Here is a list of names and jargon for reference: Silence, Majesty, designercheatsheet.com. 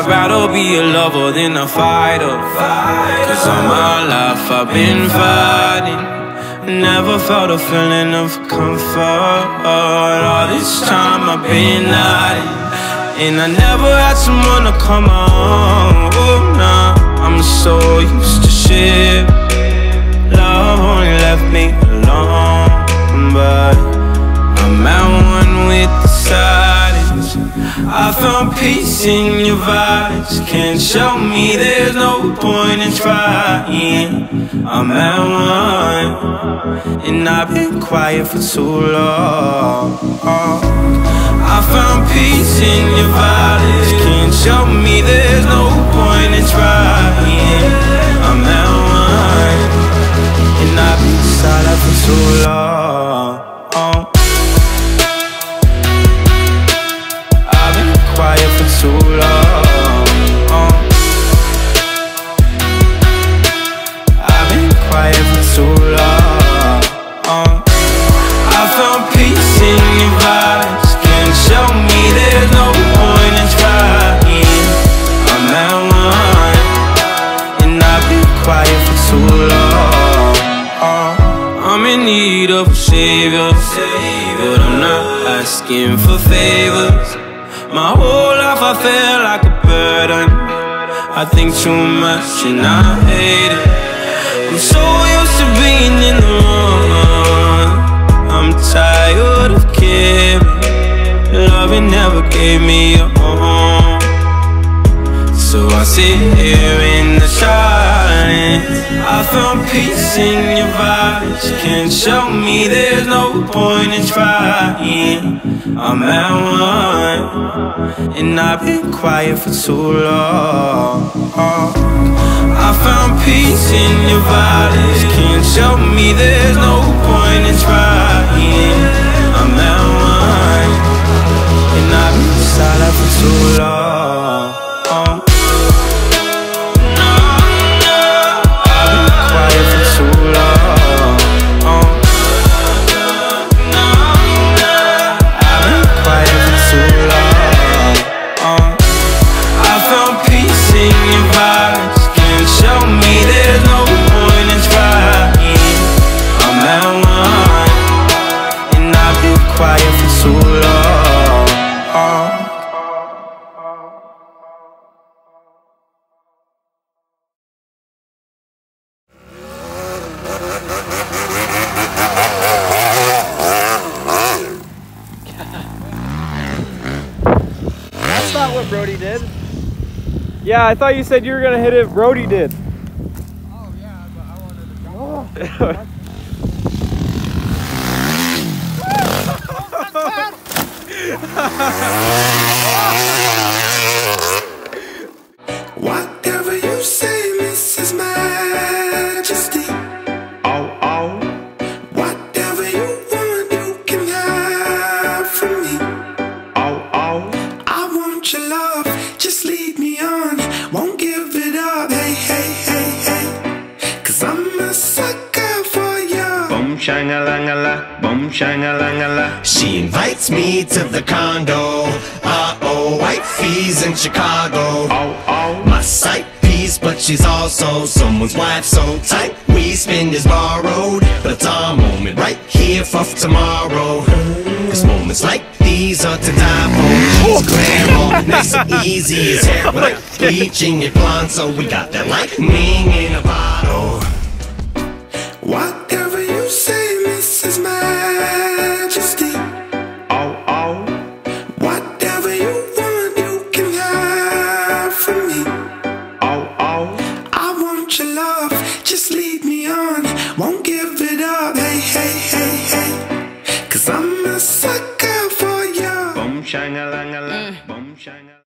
I'd rather be a lover than a fighter, 'cause all my life I've been fighting, never felt a feeling of comfort. All this time I've been hiding, and I never had someone to come on. Oh, nah, I'm so used to shit. Love only left me alone, but I'm at one with the silence. I found peace in your vibes. Can't show me there's no point in trying. I'm at one, and I've been quiet for too long. I found peace in your vibes. Can't show me there's no point in trying. I'm at one, and I've been silent for too long. Too long. I've been quiet for too long. I found peace in your vibes. Can't show me there's no point in trying. I'm at one, and I've been quiet for too long. I'm in need of a savior, but I'm not asking for favors. My whole life I feel like a burden. I think too much and I hate it. I'm so used to being in the wrong. I'm tired of caring. Loving never gave me a home. So I sit here in the silence. I found peace in your vibes. Can't show me there's no point in trying. I'm at one, and I've been quiet for too long. I found peace in your violence. Can't show me there's no point in trying. I'm at one, and I've been silent for too long. I've been quiet for too long. Yeah, I thought you said you were gonna hit it if Brody did. Oh yeah, but I wanted to jump off. Whatever you say, Mrs. Majesty. Oh, oh. Whatever you want, you can have from me. Oh, oh. I want your love, just lead me on. Won't give it up, hey, hey, hey, hey. 'Cause I'm a sucker for you. Boom, shang-a-lang-a-la, boom, shang-a-lang-a-la. She invites me to the condo. Uh-oh, white fees in Chicago. Oh, oh. My sight piece, but she's also someone's wife, so tight. We spend is borrowed, but it's our moment right here for tomorrow. 'Cause moments like these are to die for. She's grandma, nice and easy as hair, but like bleaching your blonde, so we got that lightning in a bottle. Whatever you say, Mrs. Majesty. Oh, oh. Whatever you want, you can have from me. Oh, oh. I want your love, just lead me on. Won't give it up, hey, hey, hey, hey. 'Cause I'm a sucker for you. Boom, shang-a-lang-a-lang, boom, shang-a-lang-a-lang.